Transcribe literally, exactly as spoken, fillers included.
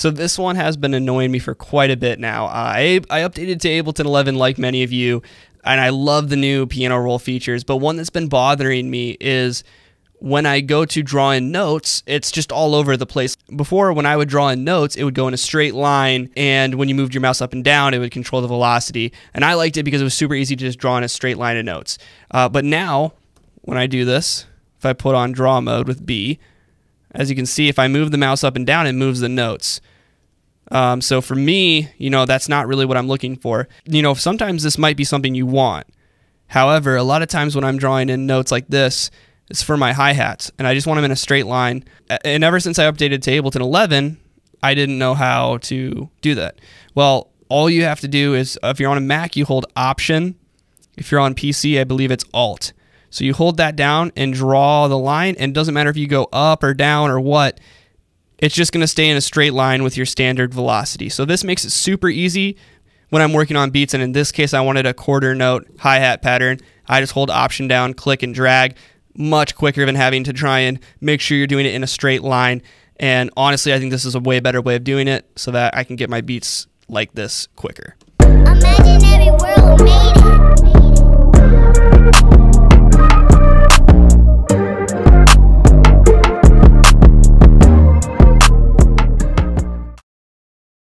So this one has been annoying me for quite a bit now. I, I updated to Ableton eleven like many of you, and I love the new piano roll features, but one that's been bothering me is when I go to draw in notes, it's just all over the place. Before, when I would draw in notes, it would go in a straight line, and when you moved your mouse up and down, it would control the velocity. And I liked it because it was super easy to just draw in a straight line of notes. Uh, but now, when I do this, if I put on draw mode with B, as you can see, if I move the mouse up and down, it moves the notes. Um, so for me, you know, that's not really what I'm looking for. You know, sometimes this might be something you want. However, a lot of times when I'm drawing in notes like this, it's for my hi-hats, and I just want them in a straight line. And ever since I updated to Ableton eleven, I didn't know how to do that. Well, all you have to do is, if you're on a Mac, you hold Option. If you're on P C, I believe it's Alt. So you hold that down and draw the line, and it doesn't matter if you go up or down or what, it's just gonna stay in a straight line with your standard velocity. So this makes it super easy when I'm working on beats, and in this case, I wanted a quarter note hi-hat pattern. I just hold Option down, click and drag. Much quicker than having to try and make sure you're doing it in a straight line. And honestly, I think this is a way better way of doing it so that I can get my beats like this quicker. Imaginary world made it.